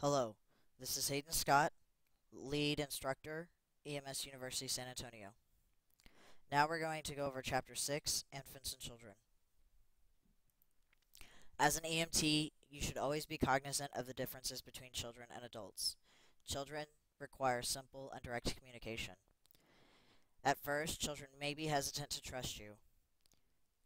Hello, this is Hayden Scott, Lead Instructor, EMS University San Antonio. Now we're going to go over Chapter 6, Infants and Children. As an EMT, you should always be cognizant of the differences between children and adults. Children require simple and direct communication. At first, children may be hesitant to trust you.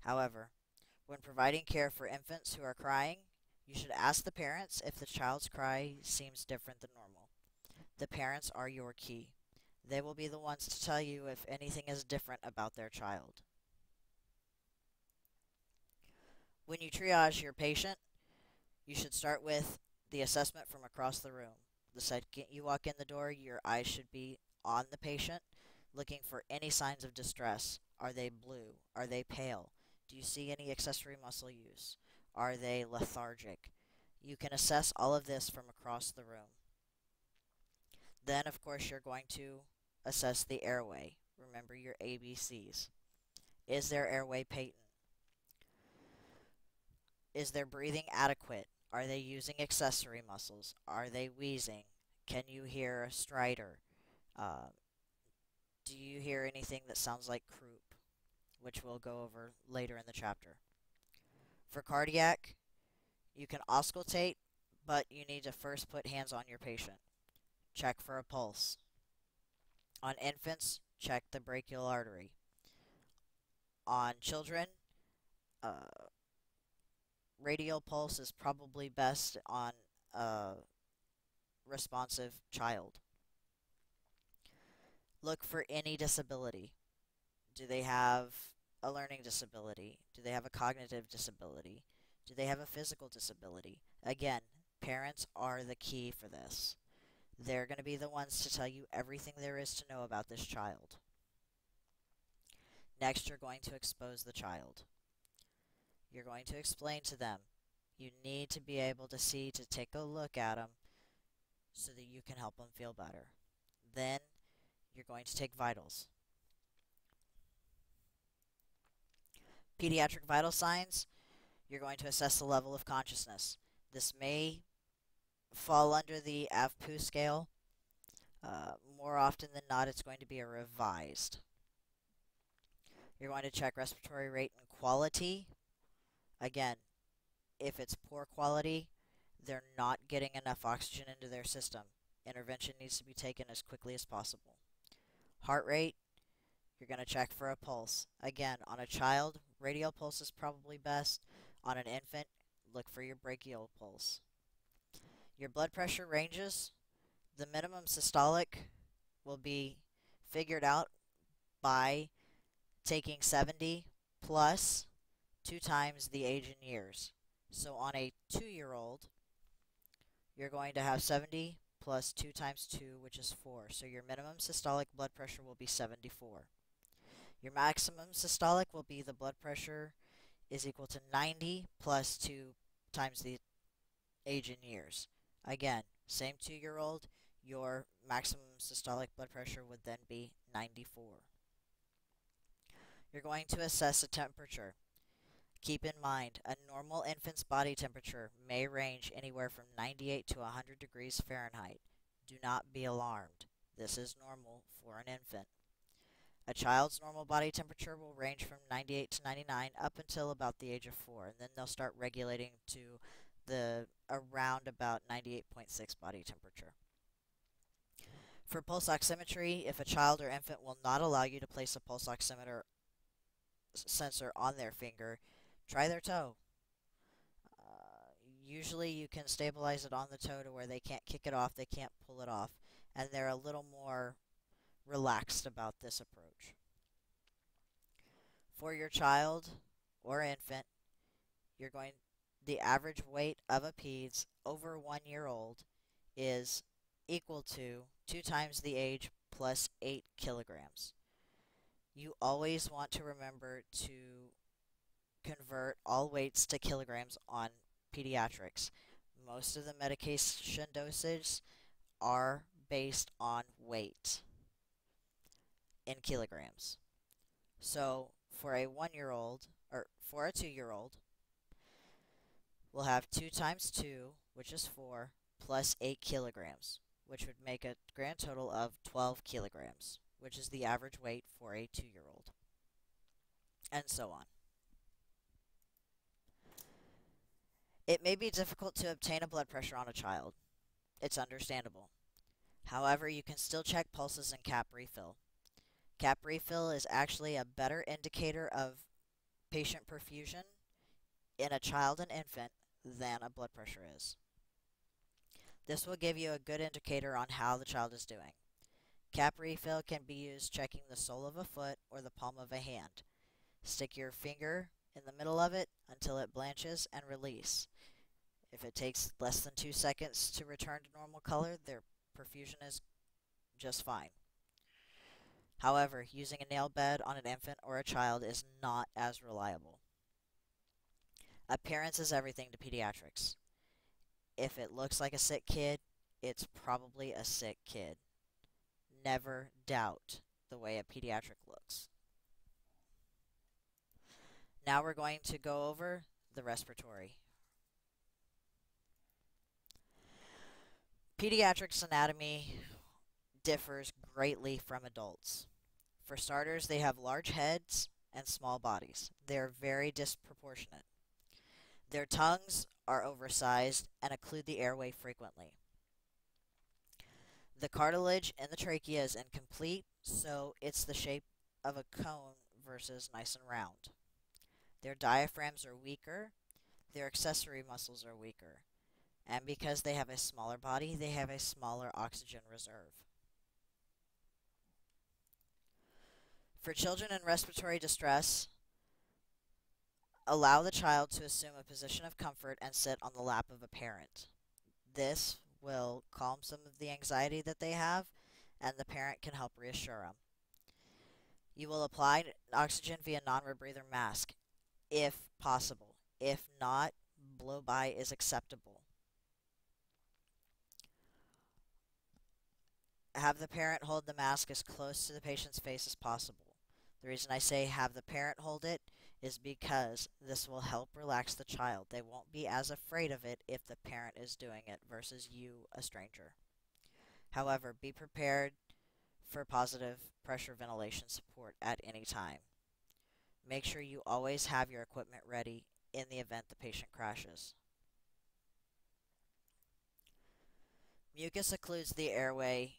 However, when providing care for infants who are crying, you should ask the parents if the child's cry seems different than normal. The parents are your key. They will be the ones to tell you if anything is different about their child. When you triage your patient, you should start with the assessment from across the room. The second you walk in the door, your eyes should be on the patient, looking for any signs of distress. Are they blue? Are they pale? Do you see any accessory muscle use? Are they lethargic? You can assess all of this from across the room. Then, of course, you're going to assess the airway. Remember your ABCs. Is their airway patent? Is their breathing adequate? Are they using accessory muscles? Are they wheezing? Can you hear a stridor? Do you hear anything that sounds like croup, which we'll go over later in the chapter? For cardiac, you can auscultate, but you need to first put hands on your patient. Check for a pulse. On infants, check the brachial artery. On children, radial pulse is probably best on a responsive child. Look for any disability. Do they have a learning disability? Do they have a cognitive disability? Do they have a physical disability? Again, parents are the key for this. They're going to be the ones to tell you everything there is to know about this child. Next, you're going to expose the child. You're going to explain to them. You need to be able to see, to take a look at them so that you can help them feel better. Then, you're going to take vitals. Pediatric vital signs, you're going to assess the level of consciousness. This may fall under the AVPU scale. More often than not, it's going to be a revised. You're going to check respiratory rate and quality. Again, if it's poor quality, they're not getting enough oxygen into their system. Intervention needs to be taken as quickly as possible. Heart rate, you're going to check for a pulse. Again, on a child, radial pulse is probably best. On an infant, look for your brachial pulse. Your blood pressure ranges, the minimum systolic will be figured out by taking 70 plus 2 times the age in years. So on a 2-year-old, you're going to have 70 plus 2 times 2, which is 4. So your minimum systolic blood pressure will be 74. Your maximum systolic will be the blood pressure is equal to 90 plus 2 times the age in years. Again, same 2-year-old, your maximum systolic blood pressure would then be 94. You're going to assess a temperature. Keep in mind, a normal infant's body temperature may range anywhere from 98 to 100 degrees Fahrenheit. Do not be alarmed. This is normal for an infant. A child's normal body temperature will range from 98 to 99 up until about the age of 4, and then they'll start regulating to the around about 98.6 body temperature. For pulse oximetry, if a child or infant will not allow you to place a pulse oximeter sensor on their finger, try their toe. Usually you can stabilize it on the toe to where they can't kick it off, they can't pull it off, and they're a little more relaxed about this approach. For your child or infant, you're going the average weight of a peds over 1-year-old is equal to 2 times the age plus 8 kilograms. You always want to remember to convert all weights to kilograms on pediatrics. Most of the medication dosages are based on weight in kilograms. So for a 1-year-old, or for a 2-year-old, we'll have 2 times 2, which is 4, plus 8 kilograms, which would make a grand total of 12 kilograms, which is the average weight for a 2-year-old, and so on. It may be difficult to obtain a blood pressure on a child. It's understandable. However, you can still check pulses in Cap refill. Cap refill is actually a better indicator of patient perfusion in a child and infant than a blood pressure is. This will give you a good indicator on how the child is doing. Cap refill can be used checking the sole of a foot or the palm of a hand. Stick your finger in the middle of it until it blanches and release. If it takes less than 2 seconds to return to normal color, their perfusion is just fine. However, using a nail bed on an infant or a child is not as reliable. Appearance is everything to pediatrics. If it looks like a sick kid, it's probably a sick kid. Never doubt the way a pediatric looks. Now we're going to go over the respiratory. Pediatrics' anatomy differs greatly from adults. For starters, they have large heads and small bodies. They're very disproportionate. Their tongues are oversized and occlude the airway frequently. The cartilage in the trachea is incomplete, so it's the shape of a cone versus nice and round. Their diaphragms are weaker, their accessory muscles are weaker, and because they have a smaller body, they have a smaller oxygen reserve. For children in respiratory distress, allow the child to assume a position of comfort and sit on the lap of a parent. This will calm some of the anxiety that they have, and the parent can help reassure them. You will apply oxygen via non-rebreather mask, if possible. If not, blow-by is acceptable. Have the parent hold the mask as close to the patient's face as possible. The reason I say have the parent hold it is because this will help relax the child. They won't be as afraid of it if the parent is doing it versus you, a stranger. However, be prepared for positive pressure ventilation support at any time. Make sure you always have your equipment ready in the event the patient crashes. Mucus occludes the airway.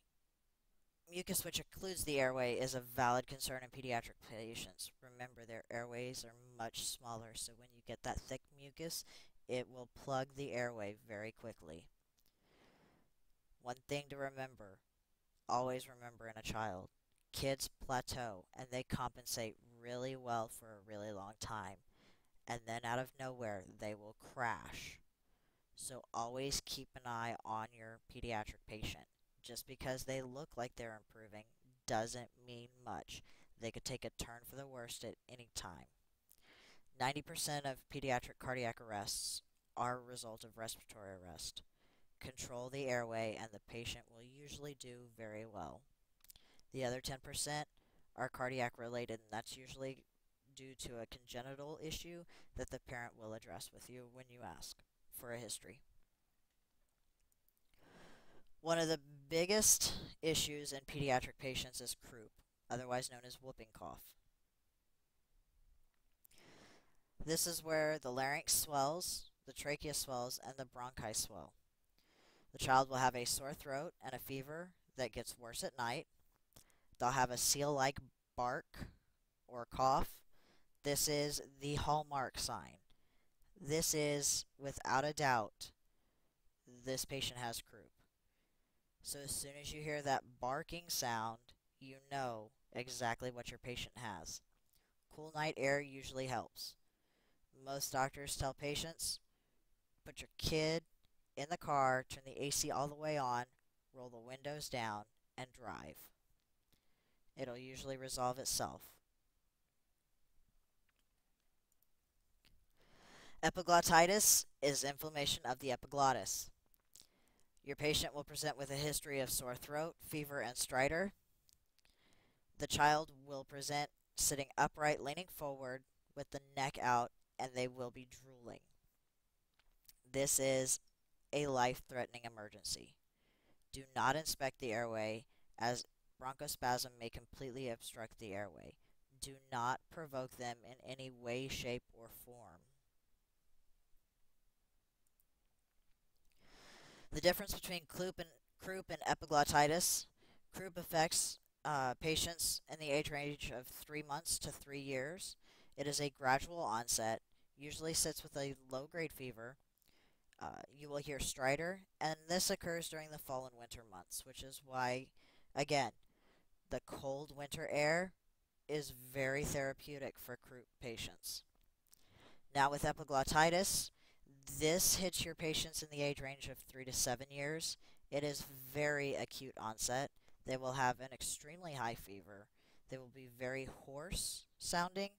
Mucus which occludes the airway is a valid concern in pediatric patients. Remember, their airways are much smaller, so when you get that thick mucus, it will plug the airway very quickly. One thing to remember, always remember in a child, kids plateau, and they compensate really well for a really long time, and then out of nowhere they will crash. So always keep an eye on your pediatric patient. Just because they look like they're improving doesn't mean much. They could take a turn for the worst at any time. 90% of pediatric cardiac arrests are a result of respiratory arrest. Control the airway and the patient will usually do very well. The other 10% are cardiac related, and that's usually due to a congenital issue that the parent will address with you when you ask for a history. One of the biggest issues in pediatric patients is croup, otherwise known as whooping cough. This is where the larynx swells, the trachea swells, and the bronchi swell. The child will have a sore throat and a fever that gets worse at night. They'll have a seal-like bark or cough. This is the hallmark sign. This is, without a doubt, this patient has croup. So as soon as you hear that barking sound, you know exactly what your patient has. Cool night air usually helps. Most doctors tell patients, put your kid in the car, turn the AC all the way on, roll the windows down, and drive. It'll usually resolve itself. Epiglottitis is inflammation of the epiglottis. Your patient will present with a history of sore throat, fever, and stridor. The child will present sitting upright, leaning forward with the neck out, and they will be drooling. This is a life-threatening emergency. Do not inspect the airway, as bronchospasm may completely obstruct the airway. Do not provoke them in any way, shape, or form. The difference between croup and epiglottitis. Croup affects patients in the age range of 3 months to 3 years. It is a gradual onset, usually sits with a low-grade fever. You will hear stridor, and this occurs during the fall and winter months, which is why, again, the cold winter air is very therapeutic for croup patients. Now with epiglottitis, this hits your patients in the age range of 3 to 7 years. It is very acute onset. They will have an extremely high fever. They will be very hoarse sounding.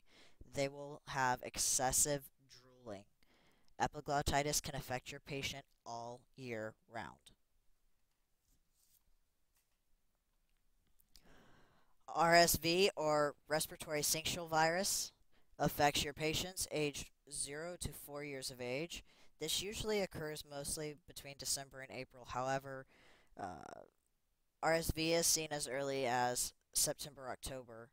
They will have excessive drooling. Epiglottitis can affect your patient all year round. RSV, or respiratory syncytial virus, affects your patients aged 0 to 4 years of age. This usually occurs mostly between December and April. However, RSV is seen as early as September, October,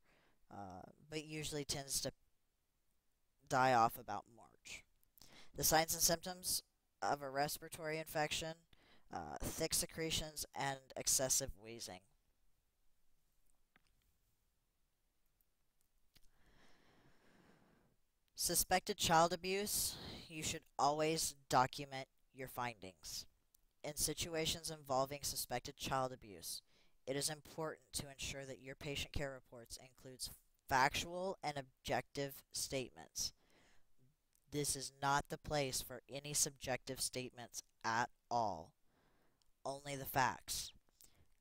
but usually tends to die off about March. The signs and symptoms of a respiratory infection: thick secretions and excessive wheezing. Suspected child abuse, you should always document your findings. In situations involving suspected child abuse, it is important to ensure that your patient care reports includes factual and objective statements. This is not the place for any subjective statements at all. Only the facts.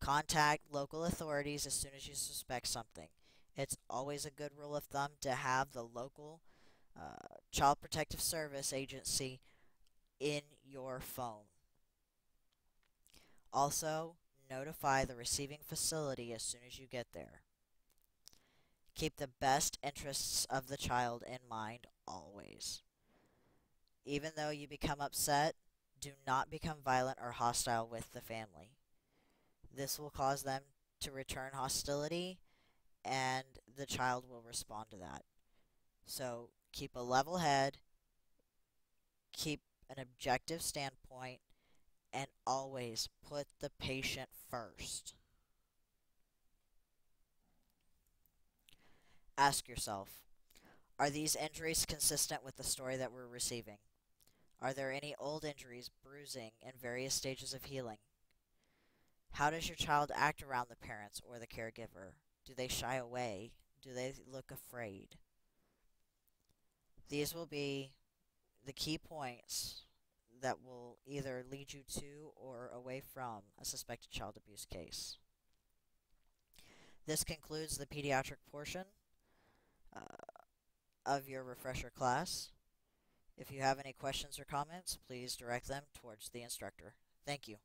Contact local authorities as soon as you suspect something. It's always a good rule of thumb to have the local Child Protective Service agency in your phone. Also, notify the receiving facility as soon as you get there. Keep the best interests of the child in mind always. Even though you become upset, do not become violent or hostile with the family. This will cause them to return hostility, and the child will respond to that. So, keep a level head, keep an objective standpoint, and always put the patient first. Ask yourself, are these injuries consistent with the story that we're receiving? Are there any old injuries, bruising, and various stages of healing? How does your child act around the parents or the caregiver? Do they shy away? Do they look afraid? These will be the key points that will either lead you to or away from a suspected child abuse case. This concludes the pediatric portion of your refresher class. If you have any questions or comments, please direct them towards the instructor. Thank you.